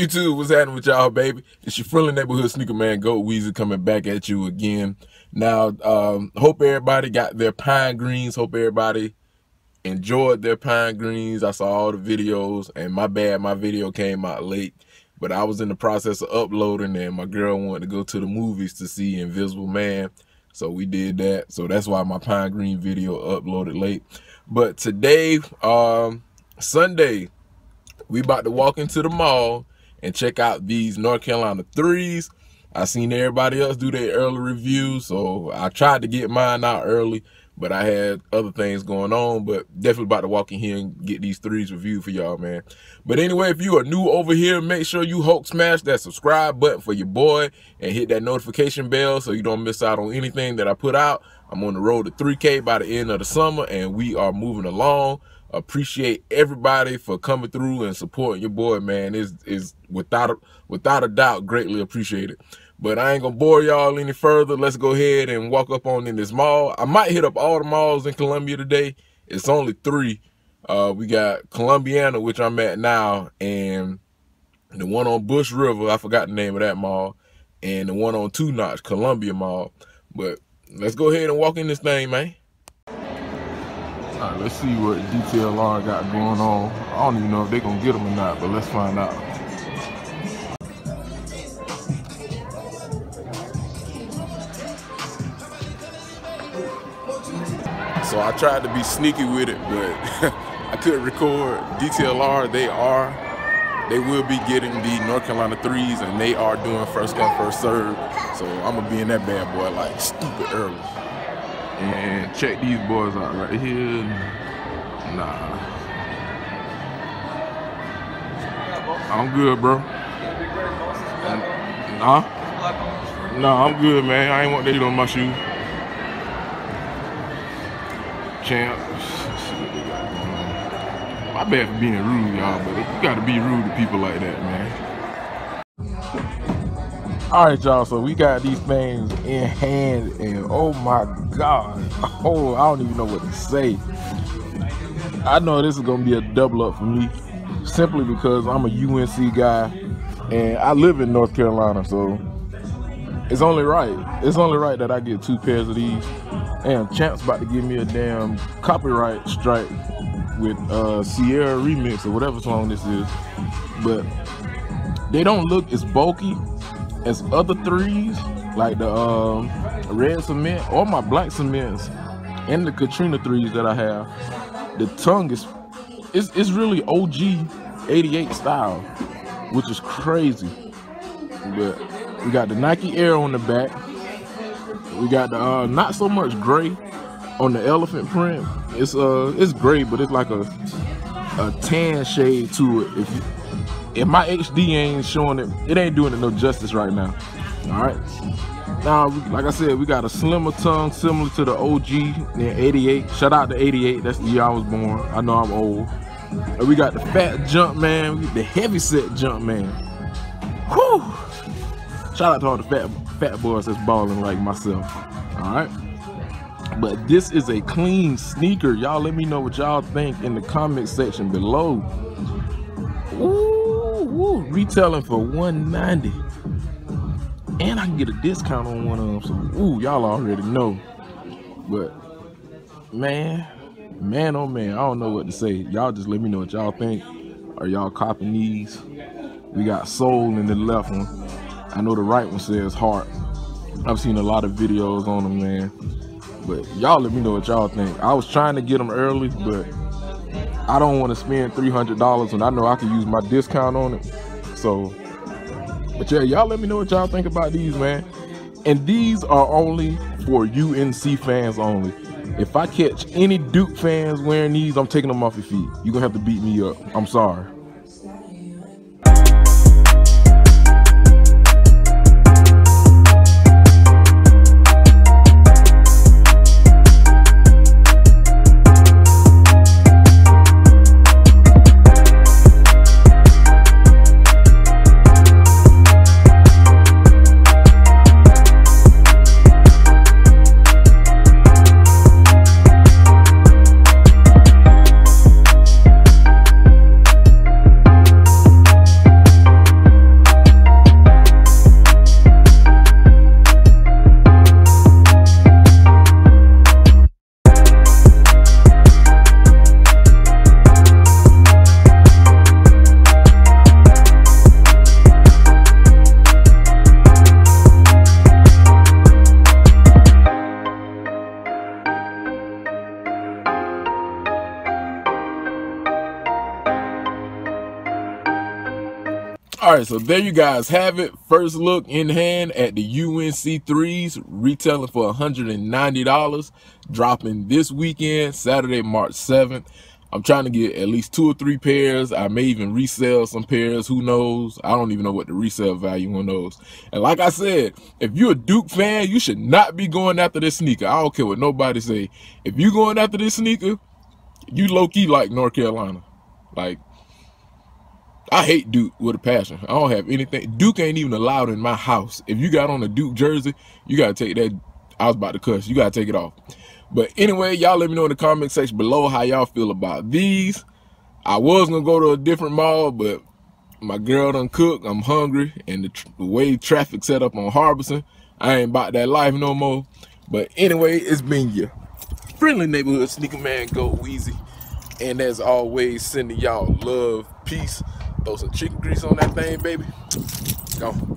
YouTube, what's happening with y'all, baby? It's your friendly neighborhood sneaker man, Goat Weezy, coming back at you again. Now, hope everybody got their pine greens. Hope everybody enjoyed their pine greens. I saw all the videos, and my bad, my video came out late. But I was in the process of uploading, and my girl wanted to go to the movies to see Invisible Man. So we did that. So that's why my pine green video uploaded late. But today, Sunday, we about to walk into the mall and check out these North Carolina 3s. I seen everybody else do their early reviews, so I tried to get mine out early, but I had other things going on. But definitely about to walk in here and get these 3s reviewed for y'all, man. But anyway, if you are new over here, make sure you Hulk smash that subscribe button for your boy and hit that notification bell so you don't miss out on anything that I put out. I'm on the road to 3K by the end of the summer, and we are moving along. Appreciate everybody for coming through and supporting your boy, man. Is without a doubt greatly appreciated. But I ain't gonna bore y'all any further. Let's go ahead and walk up on in this mall. I might hit up all the malls in Columbia today. It's only 3. We got Columbiana, which I'm at now, and the one on Bush River, I forgot the name of that mall, and the one on Two Notch, Columbia Mall. But let's go ahead and walk in this thing, man. All right, let's see what DTLR got going on. I don't even know if they're gonna get them or not, but let's find out. So I tried to be sneaky with it, but I couldn't record. DTLR, they will be getting the North Carolina 3s, and they are doing first come, first serve. So I'm gonna be in that bad boy like stupid early. And check these boys out right here. Nah. I'm good, bro. Nah. Nah, I'm good, man. I ain't want that on my shoe. Champs. My bad for being rude, y'all, but you gotta be rude to people like that, man. Alright, y'all, so we got these things in hand, and oh my god, oh, I don't even know what to say. I know this is going to be a double up for me, simply because I'm a UNC guy, and I live in North Carolina, so it's only right. It's only right that I get 2 pairs of these. Damn, Champ's about to give me a damn copyright strike with Sierra Remix or whatever song this is, but they don't look as bulky as other 3s, like the red cement or my black cements and the Katrina 3s that I have. The tongue is it's really OG 88 style, which is crazy. But we got the Nike Air on the back. We got the not so much gray on the elephant print. It's gray, but it's like a tan shade to it. If my HD ain't showing it, it ain't doing it no justice right now. All right. Now, like I said, we got a slimmer tongue similar to the OG in 88. Shout out to 88. That's the year I was born. I know I'm old. And we got the fat Jumpman, the heavy set Jumpman. Whew. Shout out to all the fat boys that's balling like myself. All right. But this is a clean sneaker. Y'all let me know what y'all think in the comment section below. Ooh. Woo, retailing for $190, and I can get a discount on one of them. So, ooh, y'all already know. But man, oh man, I don't know what to say. Y'all just let me know what y'all think. Are y'all copping these? We got soul in the left one. I know the right one says heart. I've seen a lot of videos on them, man. But y'all let me know what y'all think. I was trying to get them early, but I don't want to spend $300 when I know I can use my discount on it. So, but yeah, y'all let me know what y'all think about these, man. And these are only for UNC fans only. If I catch any Duke fans wearing these, I'm taking them off your feet. You're going to have to beat me up. I'm sorry. right, so there you guys have it. First look in hand at the UNC 3s, retailing for $190, dropping this weekend, Saturday, March 7th. I'm trying to get at least 2 or 3 pairs. I may even resell some pairs. Who knows? I don't even know what the resale value on those. And like I said, if you're a Duke fan, you should not be going after this sneaker. I don't care what nobody say. If you're going after this sneaker, you low-key like North Carolina. Like, I hate Duke with a passion. I don't have anything. Duke ain't even allowed in my house. If you got on a Duke jersey, you got to take that. I was about to cuss. You got to take it off. But anyway, y'all let me know in the comment section below how y'all feel about these. I was going to go to a different mall, but my girl done cooked. I'm hungry. And the way traffic set up on Harbison, I ain't about that life no more. But anyway, it's been your friendly neighborhood sneaker man, Goat Weezy. And as always, sending y'all love, peace. Throw some chicken grease on that thing, baby. Go.